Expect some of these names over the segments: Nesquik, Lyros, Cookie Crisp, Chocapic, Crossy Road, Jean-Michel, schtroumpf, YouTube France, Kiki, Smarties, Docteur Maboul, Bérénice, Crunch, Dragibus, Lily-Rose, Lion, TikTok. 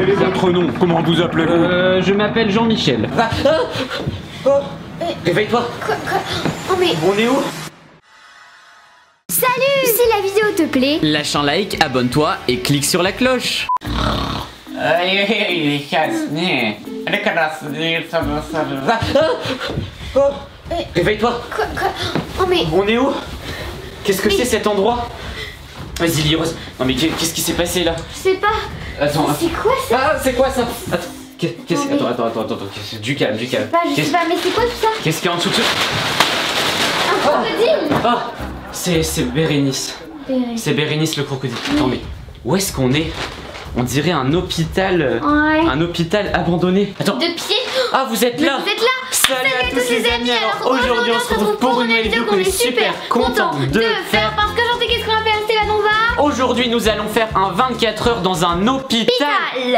Quel est votre nom? Comment vous appelez-vous? Je m'appelle Jean-Michel. Ah, oh, réveille-toi. Quoi? Oh, mais... On est où? Salut! Si la vidéo te plaît, lâche un like, abonne-toi et clique sur la cloche. Oh, réveille-toi. Quoi? Oh, mais... On est où? Qu'est-ce que c'est cet endroit? Vas-y Lyros. Non mais qu'est-ce qui s'est passé là? Je sais pas. Attends. C'est quoi ça? Ah, c'est quoi ça? Attends. Qu'est-ce que... Attends. Du calme. Je sais pas, mais c'est quoi tout ça? Qu'est-ce qu'il y a en dessous de ce... Un crocodile. Ah, c'est Bérénice. C'est Bérénice le crocodile. Oui. Attends, mais où est-ce qu'on est? On dirait un hôpital. Ouais. Un hôpital abandonné. Attends. De pied. Ah, vous êtes là. Salut à tous les amis. Alors aujourd'hui on se retrouve pour une vidéo qu'on est super content de faire. Parce que aujourd'hui, qu'est-ce qu'on va faire? Aujourd'hui nous allons faire un 24 heures dans un hôpital.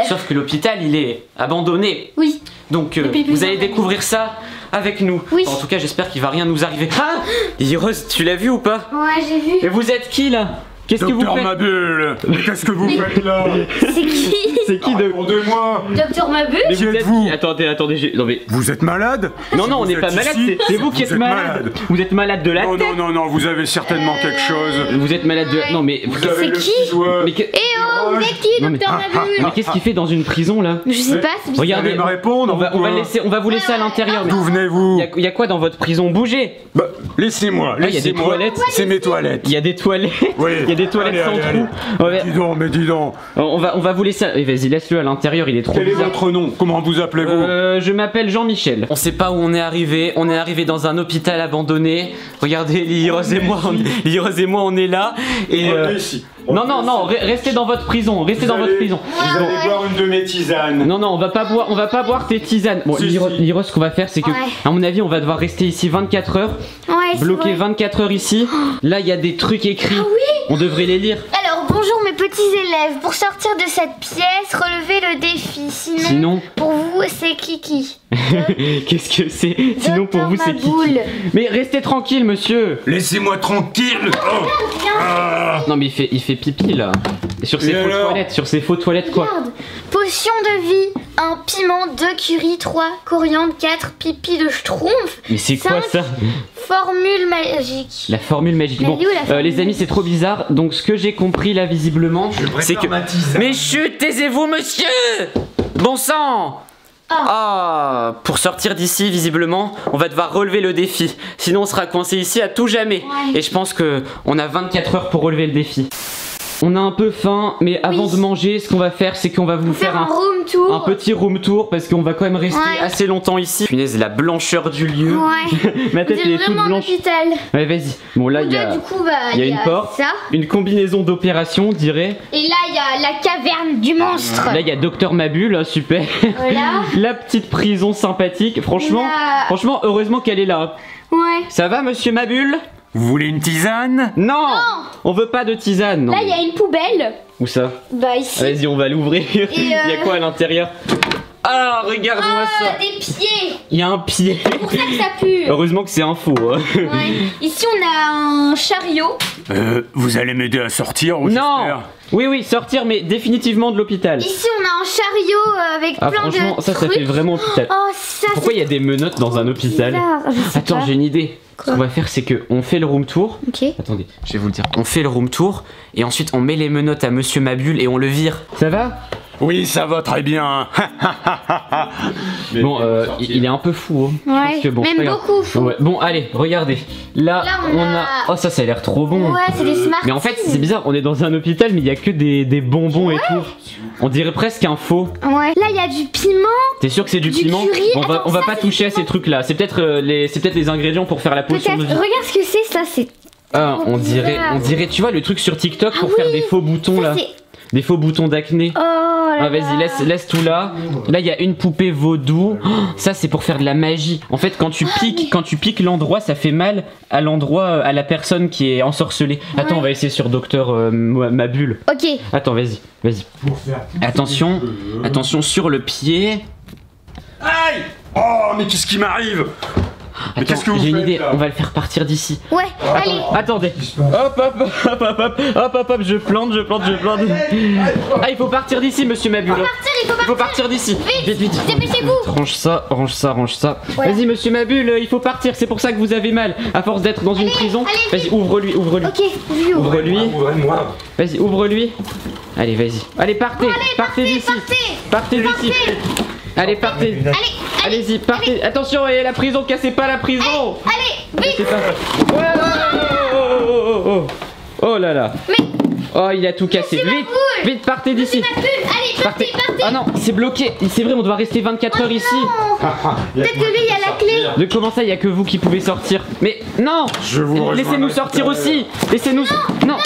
Sauf que l'hôpital il est abandonné. Oui. Donc vous allez découvrir ça avec nous. Oui. Enfin, en tout cas j'espère qu'il va rien nous arriver. Ah, Lyros, tu l'as vu ou pas? Ouais, j'ai vu. Et vous êtes qui là? Qu'est-ce que vous faites? Docteur Maboul. Qu'est-ce que vous faites là? C'est qui? C'est qui? Demandez-moi. Docteur Maboul. Mais vous êtes qui? Attendez. Non mais vous êtes malade? Non, on n'est pas malade. C'est vous qui êtes malade. Vous êtes malade de la tête. Non, vous avez certainement quelque chose. Vous êtes malade de... Non mais c'est qui? Eh oh, vous êtes qui, Docteur Maboul? Mais qu'est-ce qu'il fait dans une prison là? Je sais pas. Regardez, me répondre. On va vous laisser à l'intérieur. D'où venez-vous? Il y a quoi dans votre prison? Bougez. Bah laissez-moi. Il y a des toilettes. C'est mes toilettes. Il y a des toilettes. Il y a des toilettes sans trou. Mais dis donc. On va vous laisser. Vas-y, laisse-le à l'intérieur, il est trop bizarre. Quel est votre nom? Comment vous appelez-vous? Je m'appelle Jean-Michel. On sait pas où on est arrivé dans un hôpital abandonné. Regardez, Lyros et moi, on est là. Et non, restez dans votre prison, restez dans votre prison. Vous allez boire une de mes tisanes. Non, on va pas boire tes tisanes. Bon, Lyros, ce qu'on va faire, c'est que, à mon avis, on va devoir rester ici 24 heures. Bloquer 24 heures ici. Là, il y a des trucs écrits. Ah oui. On devrait les lire. Alors bonjour mes petits élèves, pour sortir de cette pièce, relevez le défi. Sinon pour vous c'est Kiki. Qu'est-ce que c'est? Sinon pour vous c'est Kiki. Mais restez tranquille monsieur. Laissez-moi tranquille. Oh. Ah. Non mais il fait pipi là. Sur ces faux toilettes quoi. Regarde. Potion de vie. 1 piment, 2 curry, 3 coriandre, 4 pipi de schtroumpf. Mais c'est quoi ça? Formule magique. La formule magique. Bon, les amis, c'est trop bizarre. Donc ce que j'ai compris là visiblement, c'est que... Mais chut, taisez-vous monsieur. Bon sang. Ah, pour sortir d'ici visiblement, on va devoir relever le défi. Sinon on sera coincé ici à tout jamais. Ouais. Et je pense que on a 24 heures pour relever le défi. On a un peu faim, mais avant de manger, ce qu'on va faire, c'est qu'on va vous faire un petit room tour, parce qu'on va quand même rester assez longtemps ici. Punaise, la blancheur du lieu. Ouais. Ma tête est toute blanche. Ouais, vas-y. Bon, là, il y a une porte, une combinaison d'opération, on dirait. Et là, il y a la caverne du monstre. Là, il y a Docteur Maboul, super. Voilà. La petite prison sympathique. Franchement, heureusement qu'elle est là. Ouais. Ça va, monsieur Maboul? Vous voulez une tisane? Non, on veut pas de tisane. Là, il y a une poubelle. Où ça? Bah ici. Vas-y, on va l'ouvrir. Il y a quoi à l'intérieur? Ah, regarde-moi ça. Des pieds. Il y a un pied. C'est pour ça que ça pue. Heureusement que c'est un faux. Hein. Ouais. Ici, on a un chariot. Vous allez m'aider à sortir ou j'espère? Oui, sortir, mais définitivement de l'hôpital. Ici, on a un chariot avec plein de trucs. Ça fait vraiment hôpital. Oh, ça, pourquoi il y a des menottes dans un hôpital? Attends, j'ai une idée. Ce qu'on va faire, c'est que on fait le room tour. Attendez, je vais vous le dire. On fait le room tour et ensuite on met les menottes à monsieur Maboul et on le vire. Ça va? Oui, ça va très bien. Bon, il est un peu fou. Hein. Ouais. Je pense que, bon, même beaucoup fou. Ouais. Bon, allez, regardez. Là, on a... Oh, ça a l'air trop bon. Ouais, c'est des Smarties. Mais en fait, c'est bizarre. On est dans un hôpital, mais il y a que des bonbons et tout. On dirait presque un faux. Ouais. Là, il y a du piment. T'es sûr que c'est du piment? On va pas toucher à ces trucs-là. C'est peut-être les ingrédients pour faire la potion de vie. Regarde ce que c'est, ça. C'est... Ah, on dirait, tu vois, le truc sur TikTok pour faire des faux boutons là. Des faux boutons d'acné. Oh là, vas-y, laisse tout là. Là, il y a une poupée vaudou. Oh, ça, c'est pour faire de la magie. En fait, quand tu piques l'endroit, ça fait mal à l'endroit, à la personne qui est ensorcelée. Attends, on va essayer sur Docteur Maboul. Ok. Attends, vas-y. Attention sur le pied. Aïe! Oh, mais qu'est-ce qui m'arrive? Attends, j'ai une idée, on va le faire partir d'ici. Ouais, allez. Attendez. Hop, hop, hop, hop, hop, hop, hop, hop, je plante. Ah, il faut partir d'ici, monsieur Maboul. Il faut partir d'ici. Vite. Dépêchez-vous. Range ça. Ouais. Vas-y, monsieur Maboul, il faut partir. C'est pour ça que vous avez mal. À force d'être dans une prison. Vas-y, ouvre-lui. Ok, ouvre-lui. Vas-y, ouvre-lui. Allez, vas-y. Allez, partez d'ici. Allez, partez. Allez-y, partez. Attention, et la prison, cassez pas la prison. Allez, vite. Oh là là. Oh, il a tout cassé. Vite, partez d'ici. Allez, partez. Ah non, c'est bloqué. C'est vrai, on doit rester 24 heures ici. Peut-être que lui, il y a la clé. De comment ça, il y a que vous qui pouvez sortir? Mais non. Laissez-nous sortir aussi. Laissez-nous. Non.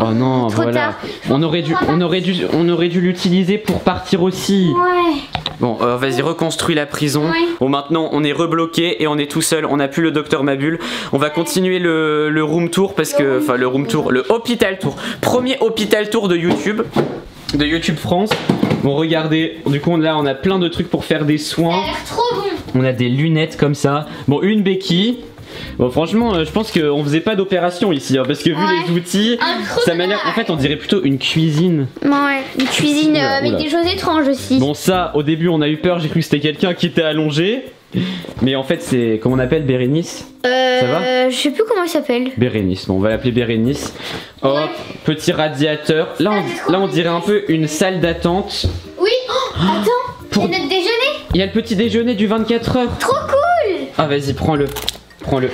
Oh non, voilà. On aurait dû l'utiliser pour partir aussi. Ouais. Bon, vas-y, reconstruis la prison. Ouais. Bon, maintenant, on est rebloqué et on est tout seul. On n'a plus le docteur Maboul. On va continuer le room tour parce que, enfin, le hôpital tour. Premier hôpital tour de YouTube. De YouTube France. Bon, regardez. Du coup, là, on a plein de trucs pour faire des soins. Trop bon. On a des lunettes comme ça. Bon, une béquille. Bon, franchement, je pense qu'on faisait pas d'opération ici, hein, parce que vu les outils, ça m'a l'air. En fait, on dirait plutôt une cuisine. Ouais, une cuisine avec des choses étranges aussi. Bon, ça, au début, on a eu peur, j'ai cru que c'était quelqu'un qui était allongé. Mais en fait, c'est. Comment on appelle? Bérénice? Ça va? Je sais plus comment elle s'appelle. Bérénice, bon, on va l'appeler Bérénice. Hop, petit radiateur. Là, on dirait un peu une salle d'attente. Oui, attends, c'est notre déjeuner. Il y a le petit déjeuner du 24h. Trop cool! Ah, vas-y, prends-le.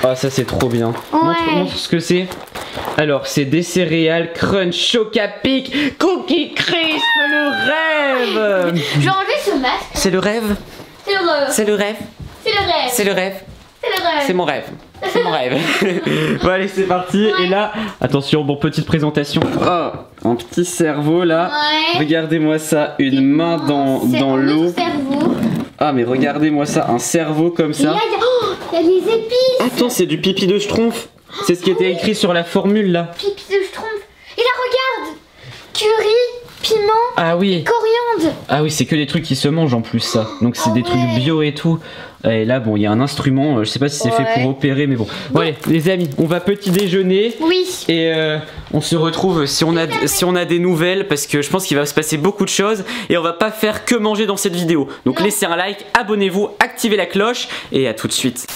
Ah, ça c'est trop bien. Ouais. Montre ce que c'est. Alors, c'est des céréales Crunch, Chocapic, Cookie Crisp, le rêve. J'ai enlevé ce masque. C'est le rêve. C'est mon rêve. Bon, allez, c'est parti. Et là, attention, bon, petite présentation. Oh, un petit cerveau là. Ouais. Regardez-moi ça, une main dans l'eau. Ah, mais regardez-moi ça, un cerveau comme ça. Il y a des épices. Attends, c'est du pipi de schtroumpf. C'est ce qui était écrit sur la formule là. Pipi de schtroumpf. Et là regarde, curry, piment, coriandre. Ah oui, c'est que des trucs qui se mangent en plus ça. Donc c'est des trucs bio et tout. Et là bon, il y a un instrument, je sais pas si c'est fait pour opérer mais bon. Bon allez les amis, on va petit déjeuner. Oui. Et on se retrouve si on a des nouvelles parce que je pense qu'il va se passer beaucoup de choses et on va pas faire que manger dans cette vidéo. Donc laissez un like, abonnez-vous, activez la cloche et à tout de suite.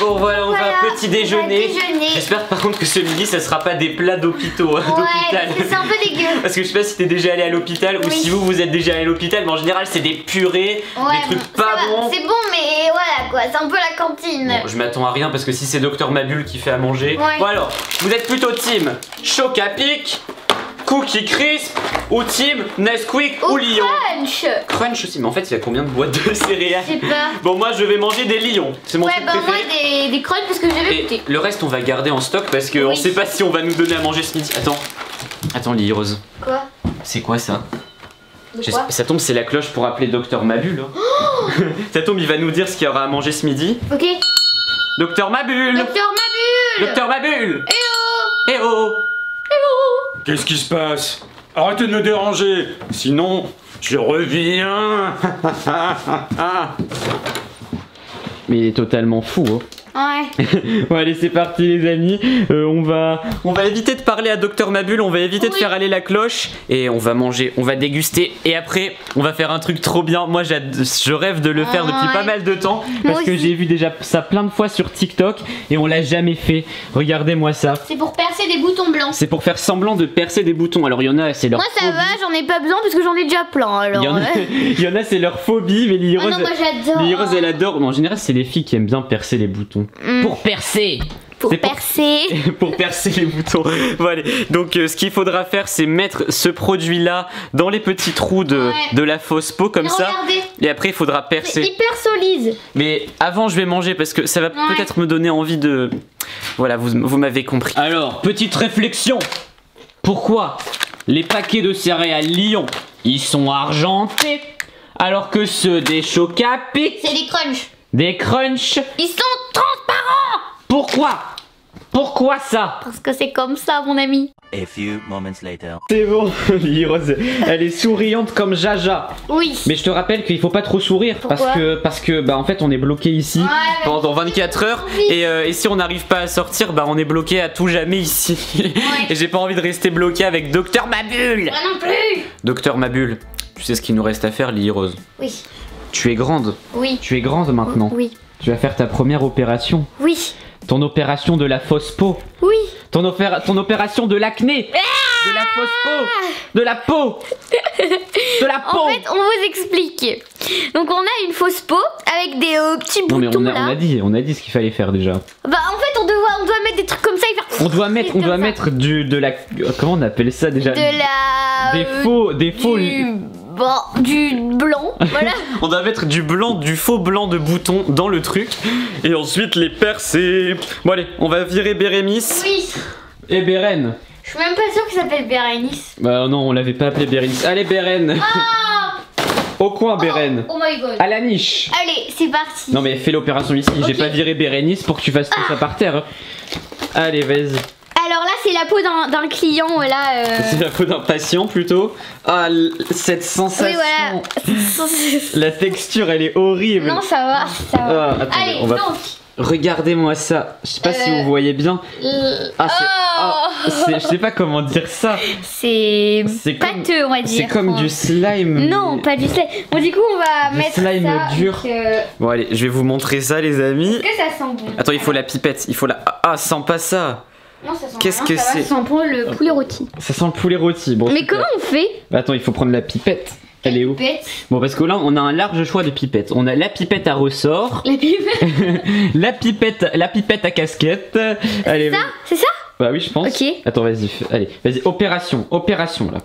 Bon voilà, on va petit déjeuner. J'espère par contre que ce midi ça sera pas des plats d'hôpital. Ouais, c'est un peu dégueu. Parce que je sais pas si t'es déjà allé à l'hôpital ou si vous êtes déjà allé à l'hôpital, mais en général c'est des purées, des trucs pas bons. C'est bon mais voilà quoi, c'est un peu la cantine. Bon, je m'attends à rien parce que si c'est Docteur Maboul qui fait à manger. Ouais. Bon alors, vous êtes plutôt team Chocapic, Cookie Crisp ou team Nesquik ou Lion? Crunch aussi, mais en fait il y a combien de boîtes de céréales? Je sais pas. Bon moi je vais manger des Lions. C'est mon truc préféré. Moi des Crunch parce que j'ai goûté. Le reste on va garder en stock parce qu'on sait pas si on va nous donner à manger ce midi. Attends Lily-Rose. Quoi? C'est quoi ça? Ça tombe c'est la cloche pour appeler Docteur Maboul. Oh ça tombe il va nous dire ce qu'il y aura à manger ce midi. Ok. Docteur Maboul. Eh oh. Qu'est-ce qui se passe? Arrêtez de me déranger, sinon je reviens. Mais il est totalement fou, hein. Ouais. Bon allez c'est parti les amis, on va éviter de parler à Docteur Maboul, on va éviter de faire aller la cloche. Et on va manger, on va déguster. Et après on va faire un truc trop bien. Moi je rêve de le faire depuis pas mal de temps. Parce que j'ai vu déjà ça plein de fois sur TikTok. Et on l'a jamais fait. Regardez-moi ça. C'est pour percer des boutons blancs. C'est pour faire semblant de percer des boutons. Alors il y en a c'est leur phobie. Moi ça va, j'en ai pas besoin parce que j'en ai déjà plein alors. Il y en a c'est leur phobie. Mais Lily-Rose elle adore. En général c'est les filles qui aiment bien percer les boutons. Pour percer. Pour percer les boutons. Bon, allez. Donc ce qu'il faudra faire c'est mettre ce produit là dans les petits trous de la fausse peau comme ça. Et après il faudra percer. C'est hyper solide. Mais avant je vais manger parce que ça va peut-être me donner envie de... Voilà vous m'avez compris. Alors petite réflexion. Pourquoi les paquets de céréales Lion ils sont argentés alors que ceux des Chocapic, c'est des crunchs. Ils sont transparents. Pourquoi Pourquoi ça? Parce que c'est comme ça, mon ami. A few moments later. C'est bon, Lyros, elle est souriante comme Jaja. Oui. Mais je te rappelle qu'il faut pas trop sourire. Pourquoi? Parce que bah en fait on est bloqué ici pendant 24 heures et si on n'arrive pas à sortir, bah on est bloqué à tout jamais ici. Ouais. Et j'ai pas envie de rester bloqué avec Docteur Maboul. Moi non plus. Docteur Maboul, tu sais ce qu'il nous reste à faire, Lyros? Oui. Tu es grande. Oui. Tu es grande maintenant. Oui. Tu vas faire ta première opération. Oui. Ton opération de la fausse peau. Oui. Ton opération de l'acné. Ah, de la fausse peau. De la peau. De la peau. En fait, on vous explique. Donc on a une fausse peau avec des petits boutons. Non mais on a dit ce qu'il fallait faire déjà. Bah en fait on doit mettre des trucs comme ça et faire. On doit mettre de la comment on appelle ça déjà? De la des faux bon, du blanc, voilà. On doit mettre du blanc, du faux blanc de bouton dans le truc. Et ensuite les percer. Bon allez, on va virer Bérénice. Oui. Et Béren. Je suis même pas sûre qu'il s'appelle Bérénice. Bah non, on l'avait pas appelé Bérénice. Allez Béren. Au coin Béren. Oh my god. À la niche. Allez, c'est parti. Non mais fais l'opération ici, okay. J'ai pas viré Bérénice pour que tu fasses tout ça par terre. Allez, vas-y. Alors là c'est la peau d'un client, voilà. C'est la peau d'un patient plutôt. Ah, cette sensation. Oui, voilà. La texture elle est horrible. Non ça va, ça va. Ah, attendez, allez, on va... donc regardez-moi ça. Je sais pas si vous voyez bien. Ah, je sais pas comment dire ça. C'est pâteux on va dire. C'est comme du slime. Non mais... pas du slime. Bon du coup on va mettre slime ça dur. Donc, bon allez, je vais vous montrer ça les amis. Est-ce que ça sent bon? Attends, il faut la pipette, il faut la... Ah, sent pas ça. Qu'est-ce que c'est? Ça sent le poulet rôti. Ça sent le poulet rôti. Bon, mais comment on fait? Bah, attends, il faut prendre la pipette. Elle est où? Bon, parce que là, on a un large choix de pipettes. On a la pipette à ressort. La pipette. la pipette à casquette. C'est ça? C'est ça? Bah oui, je pense. Ok. Attends, vas-y. Allez, vas-y. Opération là.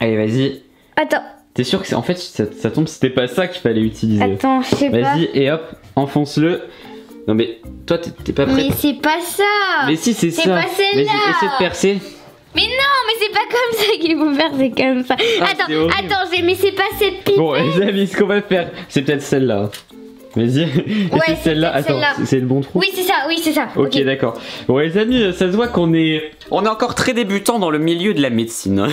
Allez, vas-y. Attends. T'es sûr que en fait, ça tombe, c'était pas ça qu'il fallait utiliser. Attends, je sais pas. Vas-y et hop, enfonce-le. Non mais toi t'es pas prête. Mais c'est pas ça. Mais si c'est ça. C'est pas celle-là. Essaie de percer. Mais non, mais c'est pas comme ça qu'il faut faire, c'est comme ça. Ah, attends, mais c'est pas cette pipette. Bon les amis, ce qu'on va faire, c'est peut-être celle-là. Vas-y, c'est celle-là. Attends, c'est le bon trou. Oui, c'est ça, Ok, d'accord. Bon, les amis, ça se voit qu'on est... On est encore très débutant dans le milieu de la médecine.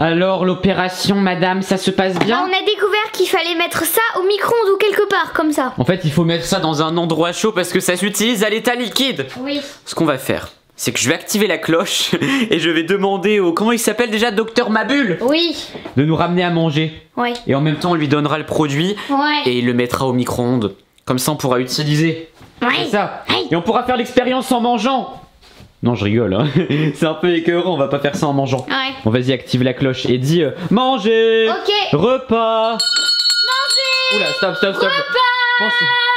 Alors, l'opération, madame, ça se passe bien? On a découvert qu'il fallait mettre ça au micro-ondes ou quelque part, comme ça. En fait, il faut mettre ça dans un endroit chaud parce que ça s'utilise à l'état liquide. Oui. Ce qu'on va faire, c'est que je vais activer la cloche et je vais demander au... Comment il s'appelle déjà? Docteur Maboul. Oui. De nous ramener à manger. Ouais. Et en même temps, on lui donnera le produit et il le mettra au micro-ondes. Comme ça, on pourra utiliser. Ouais. C'est ça. Ouais. Et on pourra faire l'expérience en mangeant. Non, je rigole. Hein. C'est un peu écœurant. On va pas faire ça en mangeant. Ouais. Bon, vas-y, active la cloche et dis manger. Ok. Repas. Manger. Oula, stop. Repas.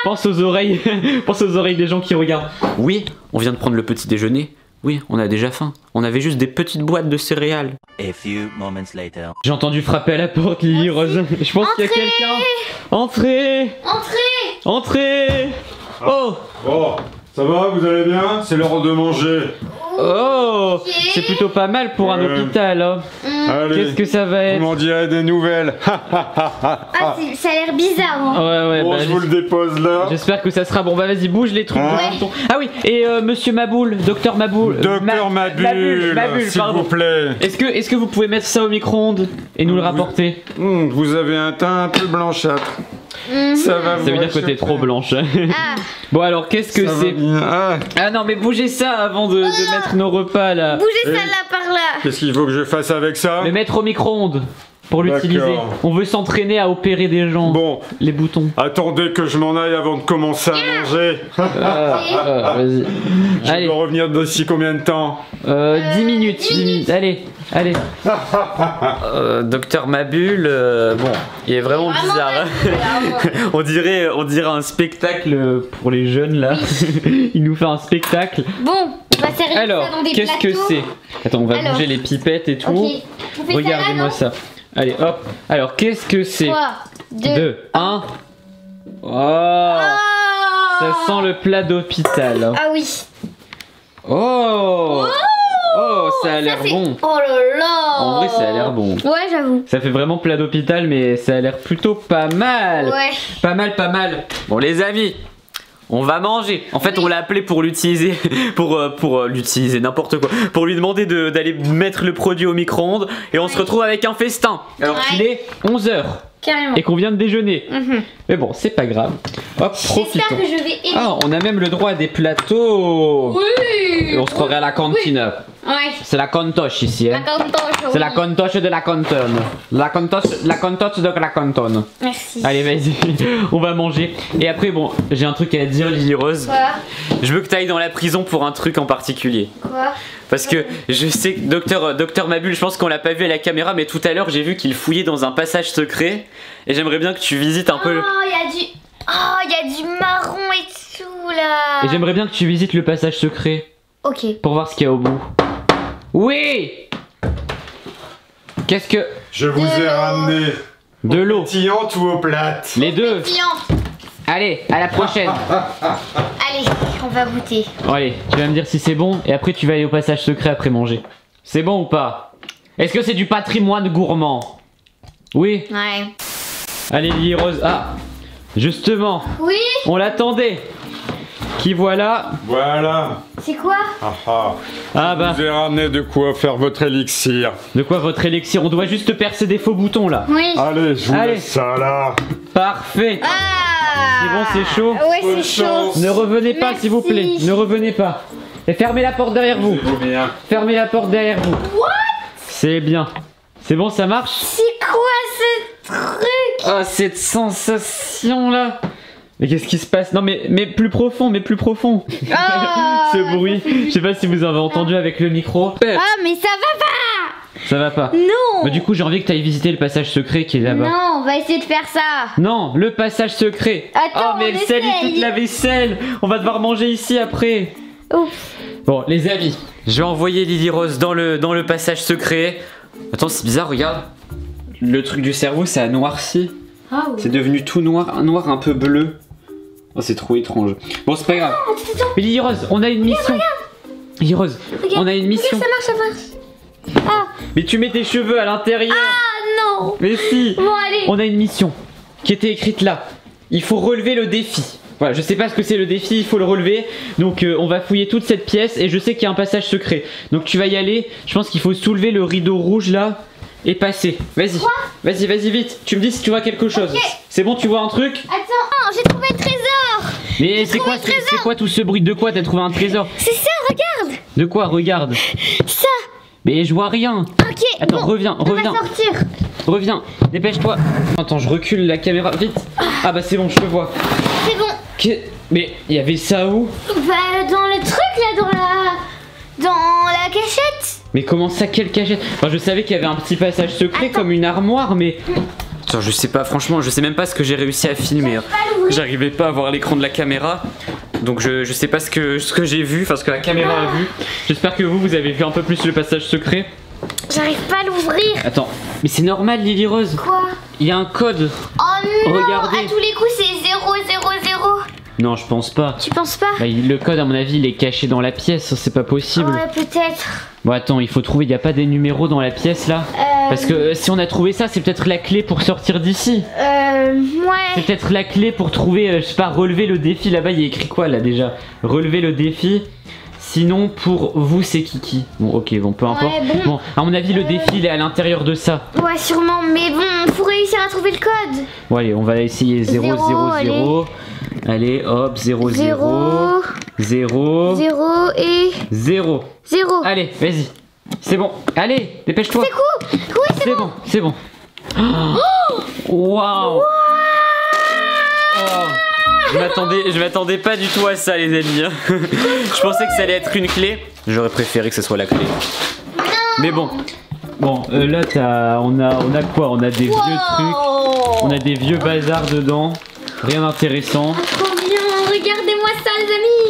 Pense aux oreilles. Pense aux oreilles des gens qui regardent. Oui, on vient de prendre le petit déjeuner. Oui, on a déjà faim. On avait juste des petites boîtes de céréales. A few moments later. J'ai entendu frapper à la porte, Lily-Rose. Je pense qu'il y a quelqu'un. Entrez. Oh. Oh, ça va, vous allez bien? C'est l'heure de manger. Oh, okay. C'est plutôt pas mal pour un hôpital. Hein. Qu'est-ce que ça va être? On m'en dirait des nouvelles. Ah, ça a l'air bizarre. Hein. Ouais, bon, bah, je vous le dépose là. J'espère que ça sera bon. Bah, vas-y, bouge les trucs. Ouais. Ah oui, et monsieur Maboul, Docteur Maboul. Docteur Maboul, s'il vous plaît. Est-ce que vous pouvez mettre ça au micro-ondes et nous le rapporter? Vous avez un teint un peu blanchâtre. Ça veut dire que t'es trop blanche. Bon alors qu'est-ce que c'est? Ah non mais bougez ça avant de mettre nos repas là. Bougez ça là par là. Qu'est-ce qu'il faut que je fasse avec ça? Le mettre au micro-ondes pour l'utiliser. On veut s'entraîner à opérer des gens. Bon. Les boutons. Attendez que je m'en aille avant de commencer à manger. Vas-y. Je dois revenir d'ici combien de temps? 10 minutes. Allez. Docteur Maboul, bon, il est vraiment bizarre. On dirait un spectacle pour les jeunes là. Il nous fait un spectacle. Bon, on va servir ça dans des plateaux. Alors, qu'est-ce que c'est? Attends, on va bouger les pipettes et tout. Okay. Regardez-moi ça. Allez, hop. Alors, qu'est-ce que c'est? 3, 2, 1. Oh. Ça sent le plat d'hôpital. Ah oui. Oh. Oh, ça a l'air bon. Oh là là. En vrai, ça a l'air bon. Ouais, j'avoue. Ça fait vraiment plat d'hôpital, mais ça a l'air plutôt pas mal. Ouais. Pas mal. Bon, les amis, on va manger. En fait, on l'a appelé pour l'utiliser, pour l'utiliser n'importe quoi, pour lui demander d'aller mettre le produit au micro-ondes et on se retrouve avec un festin. Alors qu'il est 11 h. Carrément. Et qu'on vient de déjeuner. Mais bon, c'est pas grave. Hop, profitons. Que je vais aider. Ah, on a même le droit à des plateaux. Oui. Et on se croirait à la cantine. Oui. C'est la cantoche ici. Hein. C'est la cantoche de la cantone. La cantoche de la cantone. Merci. Allez, vas-y. On va manger. Et après, bon, j'ai un truc à dire, Lily-Rose. Je veux que tu ailles dans la prison pour un truc en particulier. Quoi? Parce que je sais que Docteur Maboul, je pense qu'on l'a pas vu à la caméra, mais tout à l'heure j'ai vu qu'il fouillait dans un passage secret. Et j'aimerais bien que tu visites un peu le... il y a du marron et tout là. Et j'aimerais bien que tu visites le passage secret. Ok. Pour voir ce qu'il y a au bout. Oui. Qu'est-ce que... Je vous ai ramené de l'eau pétillante ou eau plate? Les deux. Pétillante. Allez, à la prochaine. Allez, on va goûter. Allez, tu vas me dire si c'est bon et après tu vas aller au passage secret après manger. C'est bon ou pas? Est-ce que c'est du patrimoine gourmand? Oui. Ouais. Allez, Lily-Rose. Ah, justement. Oui. On l'attendait. Qui voilà? Voilà. C'est quoi? Ah bah. Je vous ai ramené de quoi faire votre élixir. De quoi votre élixir? On doit juste percer des faux boutons là. Oui. Allez, je vous laisse ça là. Parfait. C'est bon, c'est chaud. Ouais, c'est chaud. Ne revenez pas, s'il vous plaît. Ne revenez pas. Et fermez la porte derrière vous. Fermez la porte derrière vous. What? C'est bien. C'est bon, ça marche? C'est quoi ce truc? Oh, cette sensation là. Mais qu'est-ce qui se passe? Non, mais plus profond, mais plus profond. Oh, ce bruit. Je sais pas si vous avez entendu avec le micro. Ah, oh, mais ça va pas. Ça va pas? Non. Bah du coup j'ai envie que tu ailles visiter le passage secret qui est là-bas. Non, on va essayer de faire ça. Non, le passage secret. Attends, oh mais elle salit toute la vaisselle. On va devoir manger ici après. Ouf. Bon les amis, je vais envoyer Lily-Rose dans le passage secret. Attends, c'est bizarre, regarde. Le truc du cerveau ça a noirci. Ah oui. C'est devenu tout noir, un peu bleu. Oh, c'est trop étrange. Bon c'est pas grave. Mais Lily-Rose, on a une mission. Lily-Rose, on a une mission. Regarde, ça marche, ça marche. Ah. Mais tu mets tes cheveux à l'intérieur. Ah non. Mais si. Bon allez. On a une mission qui était écrite là. Il faut relever le défi. Voilà, je sais pas ce que c'est le défi, il faut le relever. Donc on va fouiller toute cette pièce et je sais qu'il y a un passage secret. Donc tu vas y aller. Je pense qu'il faut soulever le rideau rouge là et passer. Vas-y. Vas-y, vas-y vite. Tu me dis si tu vois quelque chose. Okay. C'est bon, tu vois un truc? Attends, oh, j'ai trouvé un trésor. Mais c'est quoi, tout ce bruit? De quoi t'as trouvé un trésor? C'est ça, regarde. De quoi? Regarde. Ça. Mais je vois rien. Ok. Attends, bon, reviens. On va sortir. Reviens, dépêche-toi. Attends, je recule la caméra vite. Ah bah c'est bon, je te vois. C'est bon. Mais il y avait ça où? Bah dans le truc là, dans la cachette. Mais comment ça, quelle cachette? Enfin, je savais qu'il y avait un petit passage secret. Attends, comme une armoire, mais attends, je sais pas, franchement, je sais même pas ce que j'ai réussi à filmer. J'arrivais pas à voir l'écran de la caméra. Donc je sais pas ce que j'ai vu, enfin ce que la caméra a vu. J'espère que vous avez vu un peu plus le passage secret. J'arrive pas à l'ouvrir. Attends, mais c'est normal Lily-Rose. Quoi? Il y a un code. Oh non. Regardez. À tous les coups c'est 000. Non je pense pas. Tu penses pas? Bah, le code à mon avis il est caché dans la pièce, c'est pas possible. Ouais peut-être. Bon attends, il faut trouver, il n'y a pas des numéros dans la pièce là? Parce que si on a trouvé ça, c'est peut-être la clé pour sortir d'ici. Ouais. C'est peut-être la clé pour trouver, je sais pas, relever le défi. Là-bas, il y a écrit quoi là déjà? Relever le défi. Sinon, pour vous, c'est Kiki. Bon, ok, bon, peu importe. Ouais, bon, à mon avis, le défi, il est à l'intérieur de ça. Ouais, sûrement, mais bon, faut réussir à trouver le code. Bon, allez, on va essayer 0, 0, 0. Allez, hop, 0, 0. 0. 0 et... 0. 0. Allez, vas-y. C'est bon, allez, dépêche-toi. C'est cool. Oui, c'est bon. C'est bon, c'est bon. Waouh. Wow. Je m'attendais pas du tout à ça, les amis. Je pensais que ça allait être une clé. J'aurais préféré que ce soit la clé. Non. Mais bon. Bon, là, on a quoi? On a des vieux trucs. On a des vieux bazars dedans. Rien d'intéressant. Ah, trop bien. Regardez-moi ça, les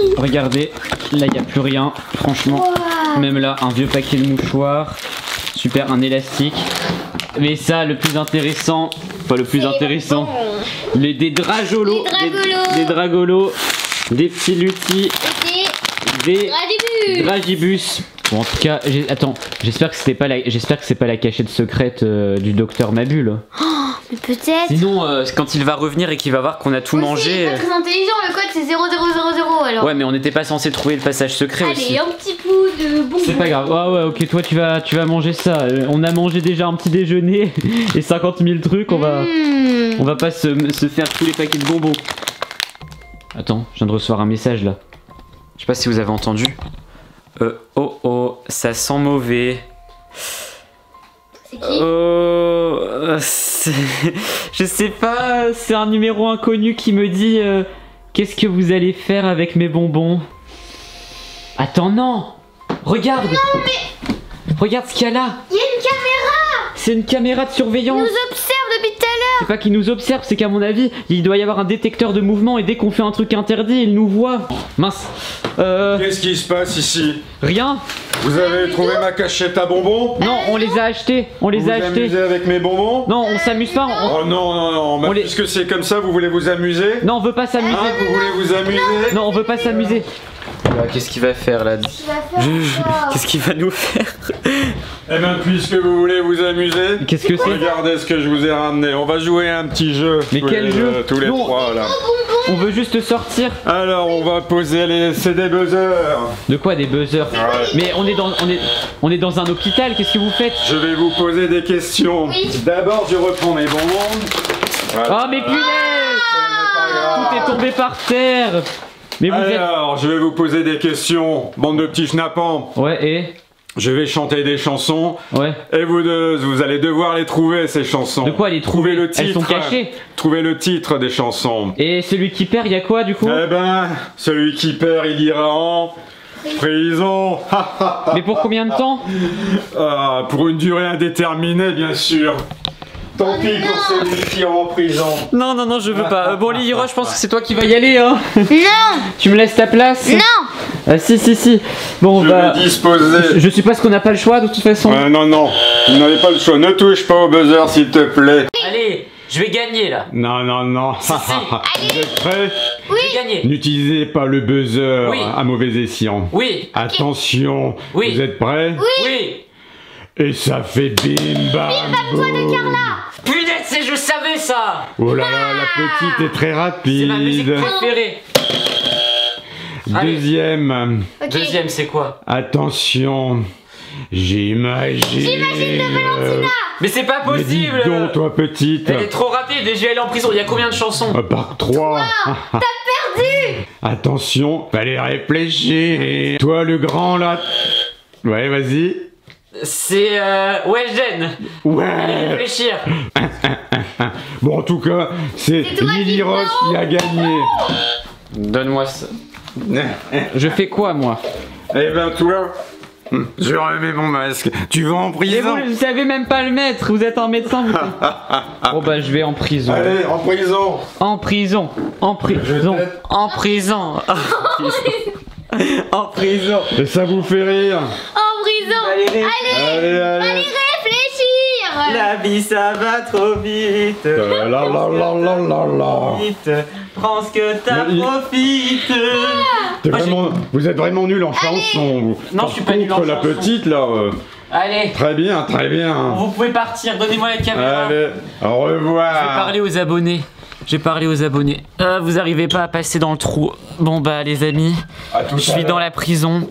amis. Regardez. Là, il n'y a plus rien. Franchement. Wow. Même là, un vieux paquet de mouchoirs. Super, un élastique. Mais ça, le plus intéressant, pas le plus intéressant, des dragolos. Des dragolos, des petits lutis, des dragibus. Bon, en tout cas, attends, j'espère que c'est pas la cachette secrète du docteur Maboul. Oh, Mais peut-être. Sinon, quand il va revenir et qu'il va voir qu'on a tout mangé. C'est pas très intelligent, le code c'est 0000 alors. Ouais, mais on n'était pas censé trouver le passage secret. Allez, aussi. Allez, un petit coup de bonbon. C'est pas grave. Ah ouais, ok, toi tu vas manger ça. On a mangé déjà un petit déjeuner et 50 000 trucs. On va pas se faire tous les paquets de bonbons. Attends, je viens de recevoir un message là. Je sais pas si vous avez entendu. Oh oh, ça sent mauvais. C'est qui ? Oh, je sais pas, c'est un numéro inconnu qui me dit qu'est-ce que vous allez faire avec mes bonbons. Attends, non. Regarde. Non, mais... Regarde ce qu'il y a là. Il y a une caméra. C'est une caméra de surveillance. Il nous observe depuis tout à l'heure. C'est pas qu'il nous observe, c'est qu'à mon avis, il doit y avoir un détecteur de mouvement et dès qu'on fait un truc interdit, il nous voit. Mince. Qu'est-ce qui se passe ici? Rien. Vous avez trouvé ma cachette à bonbons? Non, on les a achetés. On les a achetés. Vous vous amusez avec mes bonbons? Non, on s'amuse pas. Oh non, non, non. Bah, puisque c'est comme ça, vous voulez vous amuser? Non, on veut pas s'amuser. Ah, vous voulez vous amuser? Non, on veut pas s'amuser. Qu'est-ce qu'il va faire là? Qu'est-ce qu'il va nous faire? Eh ben, puisque vous voulez vous amuser, qu'est-ce que c'est? Regardez ce que je vous ai ramené. On va jouer à un petit jeu. Mais quel jeu? Tous les trois là. On veut juste sortir. Alors on va poser les... C'est des buzzers. De quoi des buzzers? Ouais. Mais on est dans un hôpital, qu'est-ce que vous faites? Je vais vous poser des questions. Oui. D'abord je reprends mes bonbons. Voilà. Oh mais punaise, tout est tombé par terre. Mais vous alors êtes... je vais vous poser des questions, bande de petits schnappants. Ouais et... Je vais chanter des chansons. Ouais. Et vous deux, vous allez devoir les trouver ces chansons. De quoi les trouver? Le titre. Elles sont cachées. Trouvez le titre des chansons. Et celui qui perd, il y a quoi du coup? Eh ben, celui qui perd, il ira en prison. Mais pour combien de temps? Pour une durée indéterminée, bien sûr. Tant pis pour celui qui est en prison. Non, non, non, je veux pas. Bon, Lyros, je pense que c'est toi qui vas y aller, hein. Non. Tu me laisses ta place? Non. Ah si, si, si. Bon, je vais disposer. Je suppose qu'on n'a pas le choix de toute façon. Non, non, vous n'avez pas le choix. Ne touche pas au buzzer, s'il te plaît. Allez, je vais gagner là. Non, non, non. Si, si. Vous êtes prêts? Oui. Je vais gagner. N'utilisez pas le buzzer à mauvais escient. Oui. Attention. Oui. Vous êtes prêts? Oui. Oui. Et ça fait bim bam. Bim bam, toi de Carla. Punaise, je savais ça. Oh là là, la petite est très rapide. C'est ma musique préférée. Deuxième. Okay. Deuxième, c'est quoi? Attention. J'imagine de Valentina. Mais c'est pas possible. Mais dis donc, toi petite. Elle est trop rapide et je vais aller en prison. Il y a combien de chansons? Par 3. T'as perdu. Attention, fallait réfléchir. Et toi le grand là. Ouais, vas-y. C'est Weshden. Ouais. Allez réfléchir. Bon, en tout cas, c'est Lily-Rose qui a gagné. Donne-moi ça. Je fais quoi moi? Eh ben toi, je remets mon masque. Tu vas en prison. Mais vous ne savez même pas le mettre. Vous êtes un médecin. Vous... Bon bah je vais en prison. Allez en prison. En prison. En prison. En prison. En prison. Et ça vous fait rire? En prison. Allez réfléchir. La vie ça va trop vite. La la la la la la. Prends ce que t'as profite. Vous êtes vraiment nul en chanson. Vous. Non, je suis pas nul en chanson. La petite là. Allez. Très bien, très bien. Vous pouvez partir. Donnez-moi la caméra. Allez. Au revoir. Je vais parler aux abonnés. J'ai parlé aux abonnés. Vous arrivez pas à passer dans le trou. Bon bah les amis, je suis dans la prison.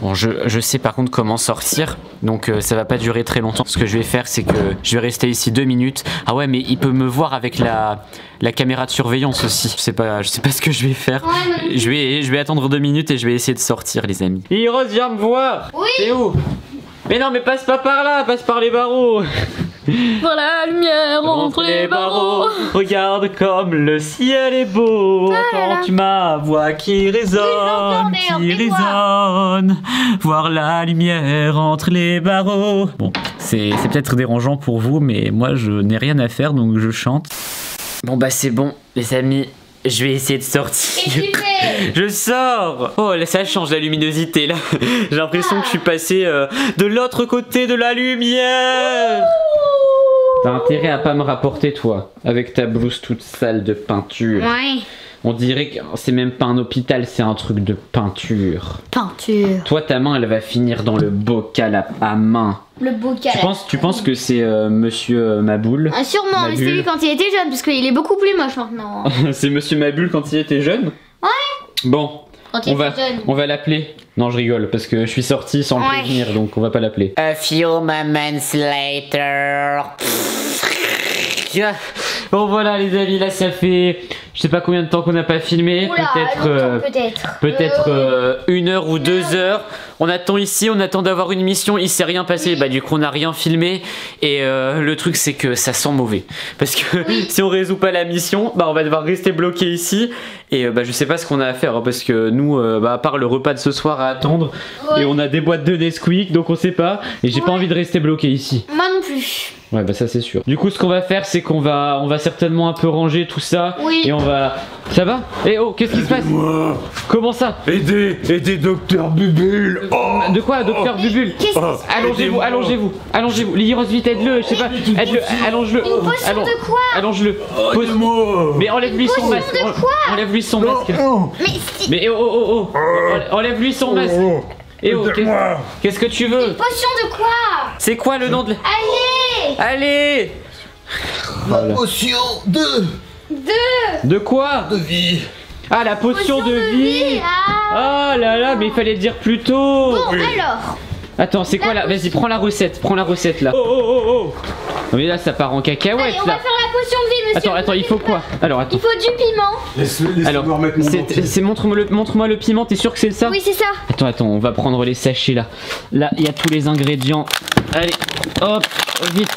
Bon, je sais par contre comment sortir, donc ça va pas durer très longtemps. Ce que je vais faire, c'est que je vais rester ici 2 minutes. Ah ouais, mais il peut me voir avec la caméra de surveillance aussi. Je sais pas ce que je vais faire. Je vais attendre 2 minutes et je vais essayer de sortir, les amis. Lyros, viens me voir. Oui. T'es où? Mais non, mais passe pas par là, passe par les barreaux. Dans la lumière entre les barreaux. Regarde comme le ciel est beau. Entends-tu ma voix qui résonne, qui résonne. Voir la lumière entre les barreaux. Bon, c'est peut-être dérangeant pour vous, mais moi je n'ai rien à faire donc je chante. Bon bah c'est bon les amis, je vais essayer de sortir. Je sors. Oh là, ça change la luminosité là. J'ai l'impression que je suis passé de l'autre côté de la lumière. T'as intérêt à pas me rapporter toi, avec ta blouse toute sale de peinture. Ouais. On dirait que c'est même pas un hôpital, c'est un truc de peinture. Peinture. Toi, ta main, elle va finir dans le bocal à main. Le bocal. Tu penses que c'est Monsieur Maboul? Ah, sûrement, mais c'est lui quand il était jeune, parce qu'il est beaucoup plus moche maintenant. C'est Monsieur Maboul quand il était jeune? Ouais. Bon, on va l'appeler. Non, je rigole, parce que je suis sortie sans le prévenir, donc on va pas l'appeler. A few moments later. Bon voilà les amis, là ça fait je sais pas combien de temps qu'on n'a pas filmé, peut-être une heure ou deux heures. On attend ici, on attend d'avoir une mission, il s'est rien passé, bah du coup on n'a rien filmé. Et le truc c'est que ça sent mauvais, parce que si on résout pas la mission, bah on va devoir rester bloqué ici. Et bah je sais pas ce qu'on a à faire, parce que nous, bah à part le repas de ce soir à attendre, et on a des boîtes de Nesquik, donc on sait pas. Et j'ai pas envie de rester bloqué ici. Moi non plus. Ouais bah ça c'est sûr. Du coup ce qu'on va faire c'est qu'on va certainement un peu ranger tout ça. Et on va... Ça va? Eh oh, qu'est-ce qui se passe? Comment ça? Aidez Docteur Bubule. De quoi Docteur Bubule? Allongez-vous, allongez-vous, allongez-vous. Lyros vite, aide-le, je sais pas, aide-le, allonge-le. Une potion de quoi? Allonge-le. Mais enlève-lui son masque. Enlève-lui son masque. Mais oh, enlève-lui son masque. Eh oh, qu'est-ce que tu veux? Une potion de quoi? C'est quoi le nom de... Allez! Allez! Voilà. La potion de quoi? De vie. Ah la potion de vie. Ah là là, mais il fallait dire plus tôt. Bon alors. Attends, c'est quoi là? Vas-y, prends la recette là. Oh, mais là ça part en cacahuète. Allez, on va faire la potion de vie, monsieur. Attends, il faut quoi? Alors attends. Il faut du piment. Laisse-moi remettre mon dentier. Montre-moi le piment, t'es sûr que c'est ça? Oui, c'est ça. Attends, on va prendre les sachets là. Là, il y a tous les ingrédients. Allez, hop, vite.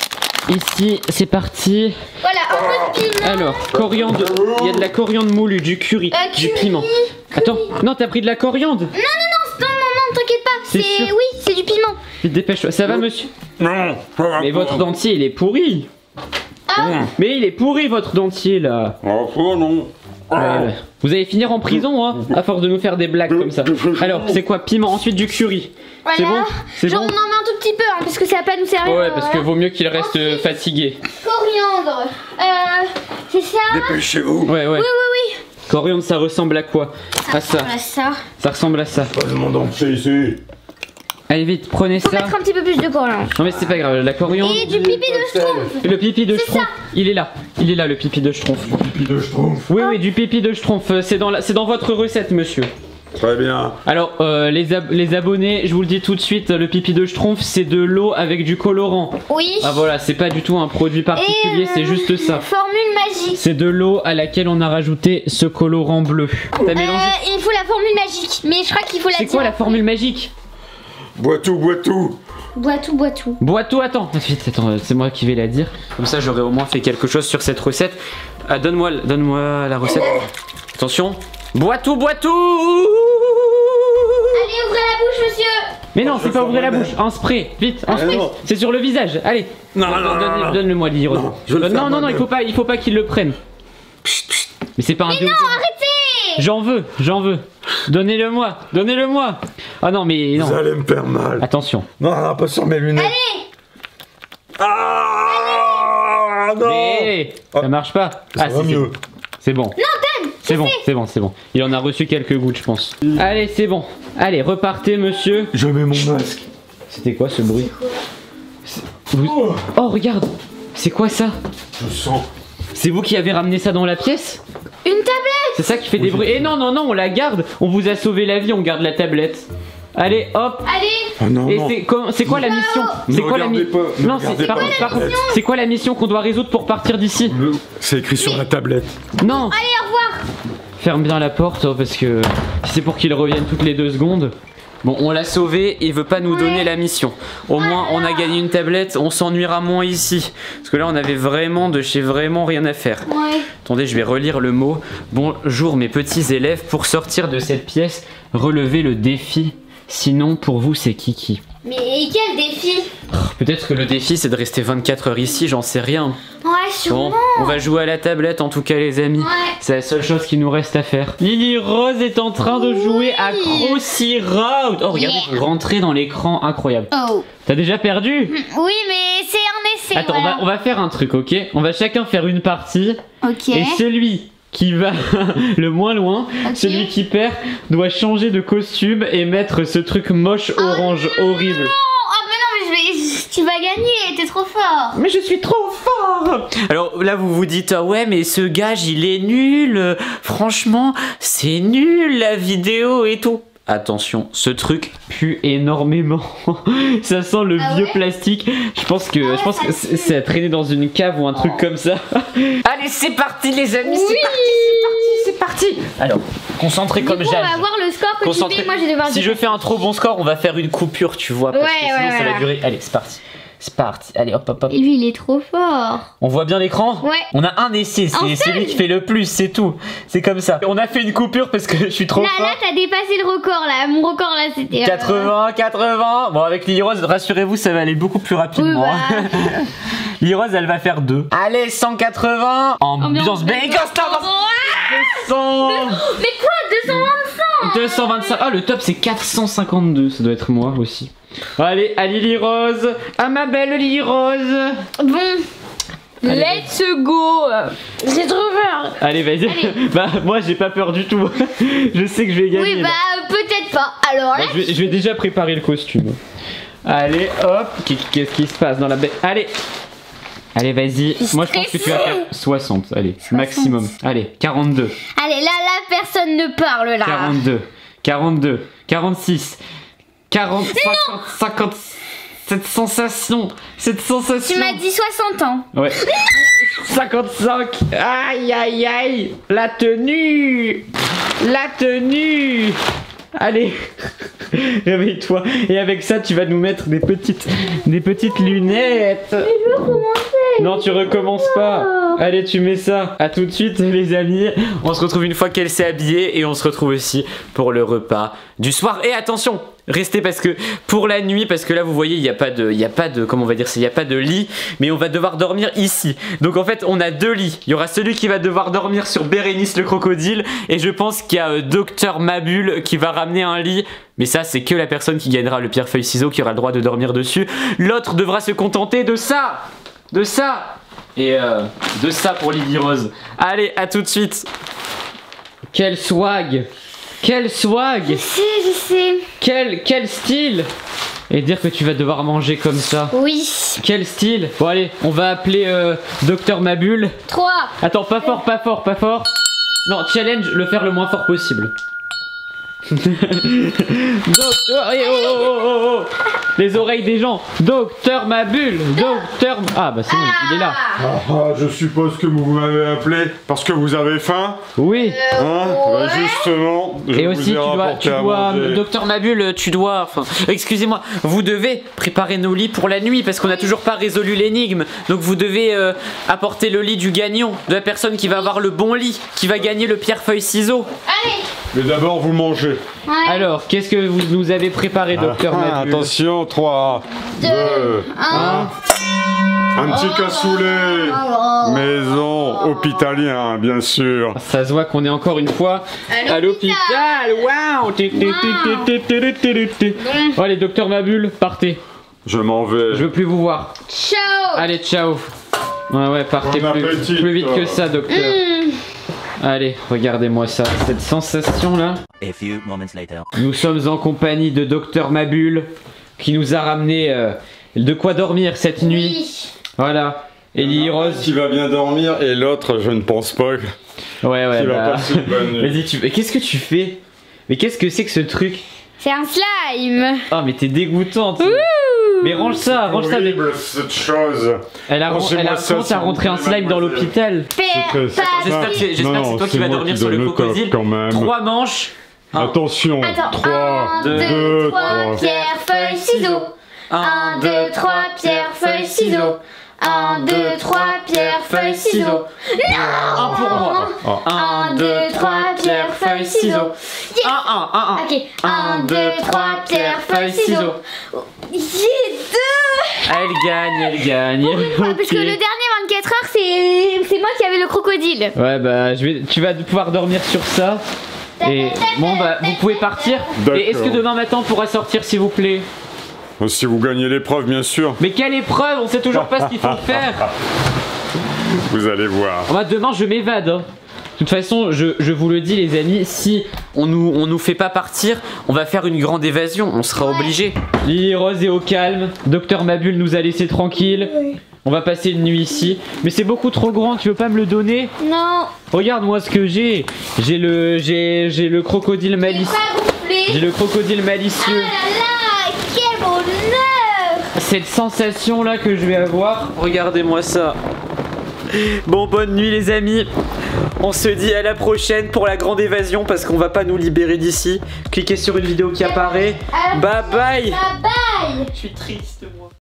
Ici, c'est parti. Voilà, un peu de piment. Alors, coriandre, il y a de la coriandre moulue, du curry, du piment. Attends, non, t'as pris de la coriandre? Non, t'inquiète pas, c'est du piment. Vite, dépêche-toi, ça va monsieur? Non, mais votre dentier, il est pourri. Mais il est pourri votre dentier là. Vous allez finir en prison, hein, à force de nous faire des blagues comme ça. Alors, c'est quoi? Piment, ensuite du curry. Voilà. C'est bon? Genre, on en met un tout petit peu, hein, parce que ça va pas nous servir. Ouais, parce que vaut mieux qu'il reste fatigué. Coriandre, c'est ça? Dépêchez-vous. Oui. Coriandre, ça ressemble à quoi? Ça ressemble à ça. Pas de mon dentier ici. Allez vite, prenez ça. Faut mettre un petit peu plus de coriandre. Non mais c'est pas grave, la coriandre. Et du pipi de schtroumpf. Le pipi de schtroumpf, il est là le pipi de schtroumpf. Du pipi de schtroumpf. Oui, du pipi de schtroumpf, c'est dans votre recette monsieur. Très bien. Alors les abonnés, je vous le dis tout de suite, le pipi de schtroumpf c'est de l'eau avec du colorant. Oui. Ah voilà, c'est pas du tout un produit particulier, c'est juste ça. Formule magique. C'est de l'eau à laquelle on a rajouté ce colorant bleu. T'as mélangé. Il faut la formule magique, mais je crois qu'il faut la... C'est quoi la formule magique? Bois tout, attends, c'est moi qui vais la dire. Comme ça j'aurais au moins fait quelque chose sur cette recette. Ah, donne-moi la recette. Attention. Bois tout. Allez, ouvrez la bouche monsieur. Mais non, c'est pas ouvrir la bouche, un spray, vite, un spray. C'est sur le visage, allez. Non. Donne-le-moi Lyros. Non, il faut pas qu'il le prenne. Mais c'est pas un... Mais non, arrêtez. J'en veux. Donnez-le-moi. Ah non, mais non. Vous allez me faire mal. Attention. Non, pas sur mes lunettes. Allez. Ah non. Mais ça marche pas. Ça va mieux. C'est bon. Non, t'aimes. C'est bon. Il en a reçu quelques gouttes, je pense. Allez, c'est bon. Allez, repartez, monsieur. Je mets mon masque. C'était quoi ce bruit? Oh, regarde. C'est quoi ça? Je sens. C'est vous qui avez ramené ça dans la pièce? Une tablette. C'est ça qui fait des bruits. Et non, on la garde. On vous a sauvé la vie, on garde la tablette. Allez, hop. Allez. Oh, non. C'est quoi la mission? C'est quoi la mission? Non, c'est quoi la mission qu'on doit résoudre pour partir d'ici? C'est écrit sur la tablette. Non. Allez, au revoir. Ferme bien la porte, hein, parce que c'est pour qu'ils reviennent toutes les 2 secondes. Bon, on l'a sauvé, il veut pas nous donner la mission. Au moins, on a gagné une tablette, on s'ennuiera moins ici. Parce que là, on avait vraiment rien à faire. Attendez, je vais relire le mot. Bonjour mes petits élèves, pour sortir de cette pièce, relevez le défi. Sinon, pour vous, c'est Kiki. Mais quel défi? Peut-être que le défi, c'est de rester 24 heures ici, j'en sais rien. Ouais, sûrement. Bon, on va jouer à la tablette, en tout cas, les amis. C'est la seule chose qui nous reste à faire. Lily-Rose est en train de jouer à Crossy Road. Oh, regardez, rentrer dans l'écran, incroyable. T'as déjà perdu? Oui, mais c'est un essai. Attends, voilà. on va faire un truc, ok? On va chacun faire une partie. Et celui qui va le moins loin, okay. Celui qui perd doit changer de costume et mettre ce truc moche orange, oh horrible. Non, oh mais non, mais tu vas gagner, t'es trop fort. Mais je suis trop fort. Alors là vous vous dites, ah ouais mais ce gage il est nul, franchement c'est nul la vidéo et tout. Attention, ce truc pue énormément. Ça sent le vieux plastique. Je pense que c'est à traîner dans une cave ou un truc comme ça. Allez, c'est parti les amis, oui. C'est parti. Alors, concentré comme j'aime. On va voir le score que tu fais. Moi, j'ai devoir. Si je fais un trop bon score, on va faire une coupure, tu vois, parce que sinon ça va durer. Allez, c'est parti. C'est parti, allez hop hop hop. Et lui il est trop fort. On voit bien l'écran. Ouais. On a un essai, c'est celui qui fait le plus, c'est tout. C'est comme ça. On a fait une coupure parce que je suis trop fort. Là t'as dépassé le record là, mon record là c'était 80. Bon avec Lyros, rassurez-vous ça va aller beaucoup plus rapidement. Oui, bah. Lyros elle va faire 2. Allez 180. Ambiance bang. 200. Mais quoi 225. 225. Ah le top c'est 452, ça doit être moi aussi. Allez, à Lily-Rose, à ma belle Lily-Rose. Bon, allez, let's go. J'ai trop peur. Allez, vas-y. Bah, moi, j'ai pas peur du tout. Je sais que je vais gagner. Oui, bah, peut-être pas. Alors là, bah, je vais déjà préparer le costume. Allez, hop. Qu'est-ce qui se passe dans la baie? Allez. Allez, vas-y. Moi, je pense que tu vas faire 60. Allez, 60. Maximum. Allez, 42. Allez, là, personne ne parle, là. 42. 42. 46. 40, 50, cette sensation. Tu m'as dit 60 ans. Ouais. 55. Aïe, aïe, aïe. La tenue. Allez, réveille-toi. Et avec ça, tu vas nous mettre des petites lunettes. Mais je veux recommencer. Non, tu recommences pas. Allez, tu mets ça. À tout de suite, les amis. On se retrouve une fois qu'elle s'est habillée et on se retrouve aussi pour le repas du soir. Et attention. Restez parce que pour la nuit, parce que là vous voyez il n'y a pas de comment on va dire, il n'y a pas de lit, mais on va devoir dormir ici. Donc en fait on a 2 lits. Il y aura celui qui va devoir dormir sur Bérénice le crocodile. Et je pense qu'il y a Docteur Maboul qui va ramener un lit. Mais ça c'est que la personne qui gagnera le pierre feuille ciseaux qui aura le droit de dormir dessus. L'autre devra se contenter de ça. Et de ça pour Lily-Rose. Allez à tout de suite. Quel swag. Quel swag! Je sais. Quel style! Et dire que tu vas devoir manger comme ça. Oui. Quel style! Bon allez, on va appeler Docteur Maboul. 3. Attends, pas fort. Non, challenge, le faire le moins fort possible. Docteur... Oh. Les oreilles des gens. Docteur Maboul. Docteur... Ah bah c'est bon, il est là. Je suppose que vous m'avez appelé parce que vous avez faim. Oui. Bah justement. Et aussi tu dois Docteur Maboul, tu dois... Enfin, excusez-moi, vous devez préparer nos lits pour la nuit parce qu'on n'a toujours pas résolu l'énigme. Donc vous devez apporter le lit du gagnant, de la personne qui va avoir le bon lit, qui va gagner le pierre-feuille-ciseaux. Allez. Mais d'abord vous mangez. Ouais. Alors, qu'est-ce que vous nous avez préparé, Docteur Maboul? Attention, 3, 2, 1. Un petit cassoulet, maison, hôpitalien, bien sûr. Ça se voit qu'on est encore une fois à l'hôpital. Waouh! Allez, Docteur Maboul, partez. Je m'en vais. Je veux plus vous voir. Ciao! Allez, ciao. Ouais, partez plus vite que ça, Docteur. Allez, regardez-moi ça, cette sensation là. A few moments later. Nous sommes en compagnie de Docteur Maboul qui nous a ramené de quoi dormir cette nuit. Voilà. Et Lily-Rose qui va bien dormir et l'autre, je ne pense pas. Ouais. Va passer une bonne nuit. Vas-y, qu'est-ce que tu fais? Mais qu'est-ce que c'est que ce truc? C'est un slime. Ah mais t'es dégoûtante. Ouh. Mais range ça, mais... cette chose. Elle a commencé à rentrer un slime dans l'hôpital. J'espère que c'est toi qui vas dormir sur le crocodile. 3 manches. Attention. 3, 2, 3, pierre, feuille, ciseaux. 1, 2, 3, pierre, feuille, ciseaux. 1, 2, 3, pierre, feuille, ciseaux. Non! 1 pour moi. 1, 2, 3, pierre, feuille, ciseaux. 1, 1. 1, 2, 3, pierre, feuille, ciseaux. J'ai 2. Elle gagne. Parce que le dernier 24 heures, c'est moi qui avais le crocodile. Ouais, bah, tu vas pouvoir dormir sur ça. Et bon, bah, vous pouvez partir. Et est-ce que demain matin, on pourra sortir, s'il vous plaît? Si vous gagnez l'épreuve, bien sûr. Mais quelle épreuve? On sait toujours pas ce qu'il faut faire. Vous allez voir. Bah, demain, je m'évade. Hein. toute façon, je vous le dis les amis, si on nous fait pas partir, on va faire une grande évasion, on sera obligé. Lily-Rose est au calme, Docteur Maboul nous a laissé tranquille. Oui. On va passer une nuit ici. Mais c'est beaucoup trop grand, tu veux pas me le donner? Non. Regarde moi ce que j'ai. J'ai le crocodile malicieux. J'ai le crocodile malicieux. Ah là là, quel bonheur! Cette sensation là que je vais avoir. Regardez-moi ça. Bon, bonne nuit les amis. On se dit à la prochaine pour la grande évasion parce qu'on va pas nous libérer d'ici. Cliquez sur une vidéo qui apparaît. Bye bye. Bye bye. Je suis triste moi.